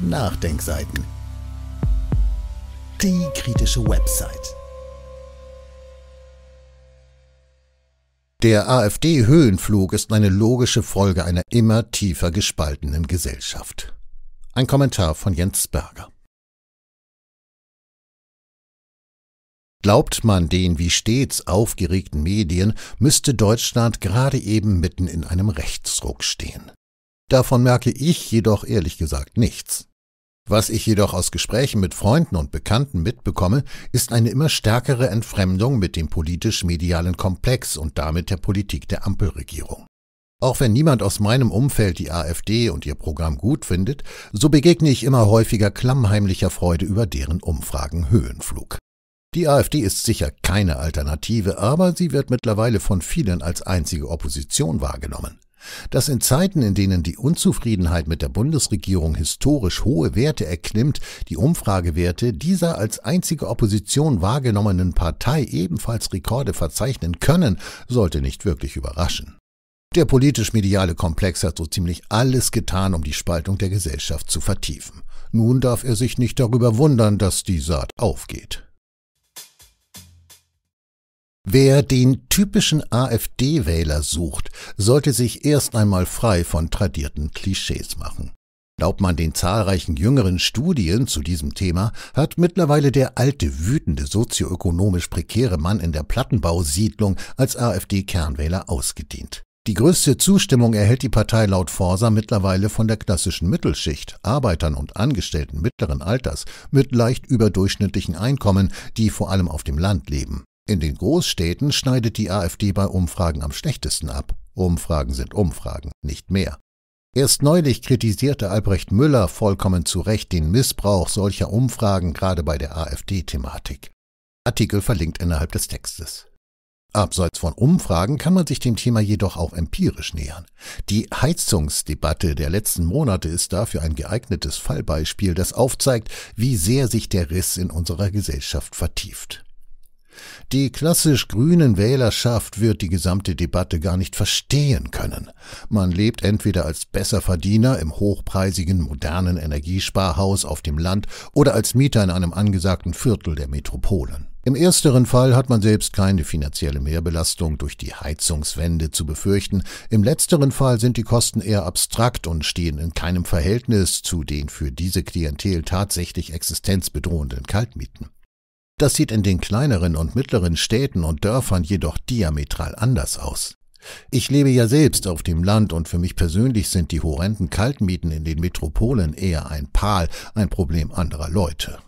Nachdenkseiten. Die kritische Website. Der AfD-Höhenflug ist eine logische Folge einer immer tiefer gespaltenen Gesellschaft. Ein Kommentar von Jens Berger. Glaubt man den wie stets aufgeregten Medien, müsste Deutschland gerade eben mitten in einem Rechtsruck stehen. Davon merke ich jedoch ehrlich gesagt nichts. Was ich jedoch aus Gesprächen mit Freunden und Bekannten mitbekomme, ist eine immer stärkere Entfremdung mit dem politisch-medialen Komplex und damit der Politik der Ampelregierung. Auch wenn niemand aus meinem Umfeld die AfD und ihr Programm gut findet, so begegne ich immer häufiger klammheimlicher Freude über deren Umfragen-Höhenflug. Die AfD ist sicher keine Alternative, aber sie wird mittlerweile von vielen als einzige Opposition wahrgenommen. Dass in Zeiten, in denen die Unzufriedenheit mit der Bundesregierung historisch hohe Werte erklimmt, die Umfragewerte dieser als einzige Opposition wahrgenommenen Partei ebenfalls Rekorde verzeichnen können, sollte nicht wirklich überraschen. Der politisch-mediale Komplex hat so ziemlich alles getan, um die Spaltung der Gesellschaft zu vertiefen. Nun darf er sich nicht darüber wundern, dass die Saat aufgeht. Wer den typischen AfD-Wähler sucht, sollte sich erst einmal frei von tradierten Klischees machen. Glaubt man den zahlreichen jüngeren Studien zu diesem Thema, hat mittlerweile der alte, wütende, sozioökonomisch prekäre Mann in der Plattenbausiedlung als AfD-Kernwähler ausgedient. Die größte Zustimmung erhält die Partei laut Forsa mittlerweile von der klassischen Mittelschicht, Arbeitern und Angestellten mittleren Alters mit leicht überdurchschnittlichen Einkommen, die vor allem auf dem Land leben. In den Großstädten schneidet die AfD bei Umfragen am schlechtesten ab. Umfragen sind Umfragen, nicht mehr. Erst neulich kritisierte Albrecht Müller vollkommen zu Recht den Missbrauch solcher Umfragen gerade bei der AfD-Thematik. Artikel verlinkt innerhalb des Textes. Abseits von Umfragen kann man sich dem Thema jedoch auch empirisch nähern. Die Heizungsdebatte der letzten Monate ist dafür ein geeignetes Fallbeispiel, das aufzeigt, wie sehr sich der Riss in unserer Gesellschaft vertieft. Die klassisch grünen Wählerschaft wird die gesamte Debatte gar nicht verstehen können. Man lebt entweder als Besserverdiener im hochpreisigen, modernen Energiesparhaus auf dem Land oder als Mieter in einem angesagten Viertel der Metropolen. Im ersteren Fall hat man selbst keine finanzielle Mehrbelastung durch die Heizungswende zu befürchten. Im letzteren Fall sind die Kosten eher abstrakt und stehen in keinem Verhältnis zu den für diese Klientel tatsächlich existenzbedrohenden Kaltmieten. Das sieht in den kleineren und mittleren Städten und Dörfern jedoch diametral anders aus. Ich lebe ja selbst auf dem Land und für mich persönlich sind die horrenden Kaltmieten in den Metropolen eher ein Pal, ein Problem anderer Leute.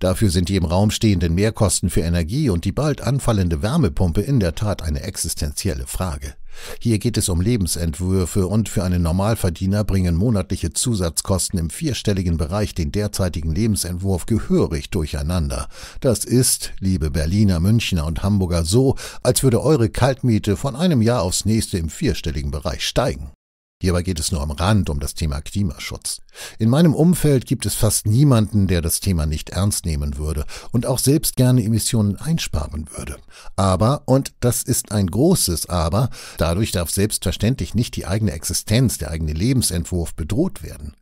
Dafür sind die im Raum stehenden Mehrkosten für Energie und die bald anfallende Wärmepumpe in der Tat eine existenzielle Frage. Hier geht es um Lebensentwürfe und für einen Normalverdiener bringen monatliche Zusatzkosten im vierstelligen Bereich den derzeitigen Lebensentwurf gehörig durcheinander. Das ist, liebe Berliner, Münchner und Hamburger, so, als würde eure Kaltmiete von einem Jahr aufs nächste im vierstelligen Bereich steigen. Hierbei geht es nur am Rand um das Thema Klimaschutz. In meinem Umfeld gibt es fast niemanden, der das Thema nicht ernst nehmen würde und auch selbst gerne Emissionen einsparen würde. Aber, und das ist ein großes Aber, dadurch darf selbstverständlich nicht die eigene Existenz, der eigene Lebensentwurf bedroht werden.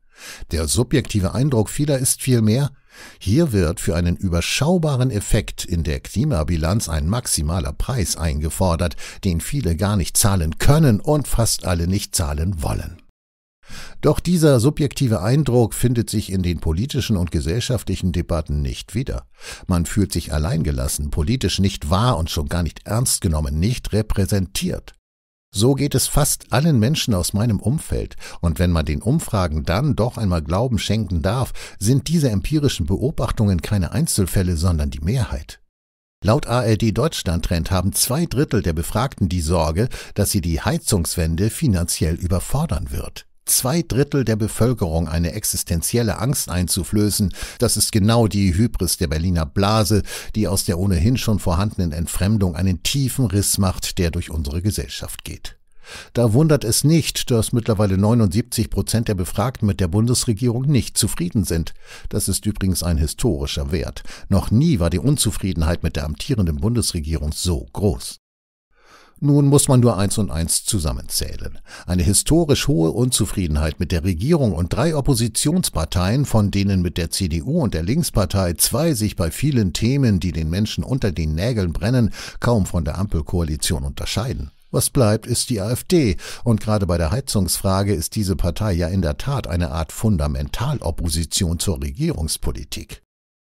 Der subjektive Eindruck vieler ist vielmehr, hier wird für einen überschaubaren Effekt in der Klimabilanz ein maximaler Preis eingefordert, den viele gar nicht zahlen können und fast alle nicht zahlen wollen. Doch dieser subjektive Eindruck findet sich in den politischen und gesellschaftlichen Debatten nicht wieder. Man fühlt sich alleingelassen, politisch nicht wahr und schon gar nicht ernst genommen, nicht repräsentiert. So geht es fast allen Menschen aus meinem Umfeld, und wenn man den Umfragen dann doch einmal Glauben schenken darf, sind diese empirischen Beobachtungen keine Einzelfälle, sondern die Mehrheit. Laut ARD Deutschlandtrend haben 2/3 der Befragten die Sorge, dass sie die Heizungswende finanziell überfordern wird. 2/3 der Bevölkerung eine existenzielle Angst einzuflößen, das ist genau die Hybris der Berliner Blase, die aus der ohnehin schon vorhandenen Entfremdung einen tiefen Riss macht, der durch unsere Gesellschaft geht. Da wundert es nicht, dass mittlerweile 79% der Befragten mit der Bundesregierung nicht zufrieden sind. Das ist übrigens ein historischer Wert. Noch nie war die Unzufriedenheit mit der amtierenden Bundesregierung so groß. Nun muss man nur 1 und 1 zusammenzählen. Eine historisch hohe Unzufriedenheit mit der Regierung und 3 Oppositionsparteien, von denen mit der CDU und der Linkspartei 2 sich bei vielen Themen, die den Menschen unter den Nägeln brennen, kaum von der Ampelkoalition unterscheiden. Was bleibt, ist die AfD, und gerade bei der Heizungsfrage ist diese Partei ja in der Tat eine Art Fundamentalopposition zur Regierungspolitik.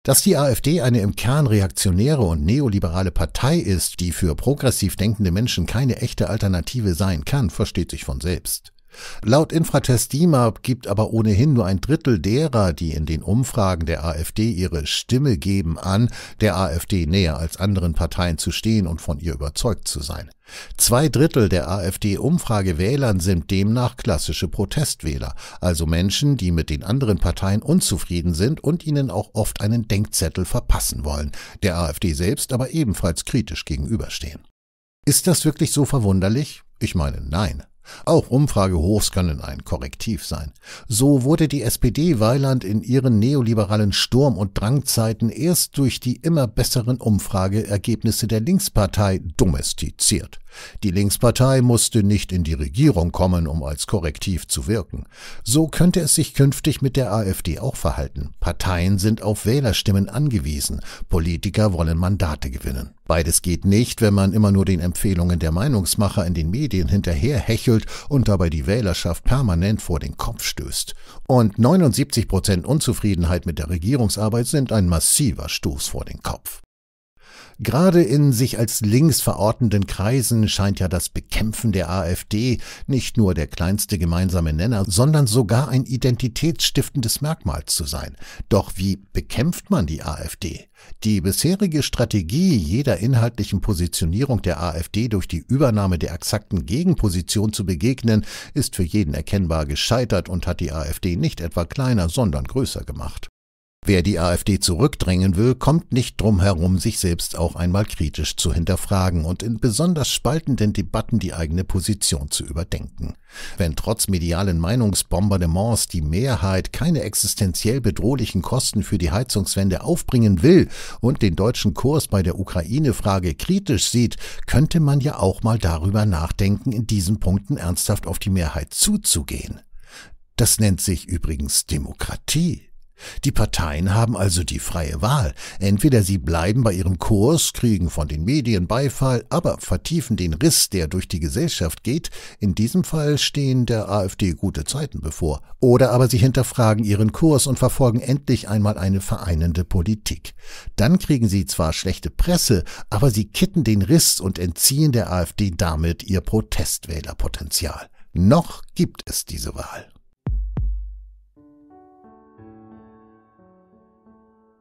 Dass die AfD eine im Kern reaktionäre und neoliberale Partei ist, die für progressiv denkende Menschen keine echte Alternative sein kann, versteht sich von selbst. Laut Infratest DIMAP gibt aber ohnehin nur 1/3 derer, die in den Umfragen der AfD ihre Stimme geben, an, der AfD näher als anderen Parteien zu stehen und von ihr überzeugt zu sein. 2/3 der AfD-Umfragewählern sind demnach klassische Protestwähler, also Menschen, die mit den anderen Parteien unzufrieden sind und ihnen auch oft einen Denkzettel verpassen wollen, der AfD selbst aber ebenfalls kritisch gegenüberstehen. Ist das wirklich so verwunderlich? Ich meine, nein. Auch Umfragehochs können ein Korrektiv sein. So wurde die SPD Weiland in ihren neoliberalen Sturm- und Drangzeiten erst durch die immer besseren Umfrageergebnisse der Linkspartei domestiziert. Die Linkspartei musste nicht in die Regierung kommen, um als Korrektiv zu wirken. So könnte es sich künftig mit der AfD auch verhalten. Parteien sind auf Wählerstimmen angewiesen. Politiker wollen Mandate gewinnen. Beides geht nicht, wenn man immer nur den Empfehlungen der Meinungsmacher in den Medien hinterherhechelt und dabei die Wählerschaft permanent vor den Kopf stößt. Und 79% Unzufriedenheit mit der Regierungsarbeit sind ein massiver Stoß vor den Kopf. Gerade in sich als links verortenden Kreisen scheint ja das Bekämpfen der AfD nicht nur der kleinste gemeinsame Nenner, sondern sogar ein identitätsstiftendes Merkmal zu sein. Doch wie bekämpft man die AfD? Die bisherige Strategie jeder inhaltlichen Positionierung der AfD durch die Übernahme der exakten Gegenposition zu begegnen, ist für jeden erkennbar gescheitert und hat die AfD nicht etwa kleiner, sondern größer gemacht. Wer die AfD zurückdrängen will, kommt nicht drum herum, sich selbst auch einmal kritisch zu hinterfragen und in besonders spaltenden Debatten die eigene Position zu überdenken. Wenn trotz medialen Meinungsbombardements die Mehrheit keine existenziell bedrohlichen Kosten für die Heizungswende aufbringen will und den deutschen Kurs bei der Ukraine-Frage kritisch sieht, könnte man ja auch mal darüber nachdenken, in diesen Punkten ernsthaft auf die Mehrheit zuzugehen. Das nennt sich übrigens Demokratie. Die Parteien haben also die freie Wahl. Entweder sie bleiben bei ihrem Kurs, kriegen von den Medien Beifall, aber vertiefen den Riss, der durch die Gesellschaft geht. In diesem Fall stehen der AfD gute Zeiten bevor. Oder aber sie hinterfragen ihren Kurs und verfolgen endlich einmal eine vereinende Politik. Dann kriegen sie zwar schlechte Presse, aber sie kitten den Riss und entziehen der AfD damit ihr Protestwählerpotenzial. Noch gibt es diese Wahl.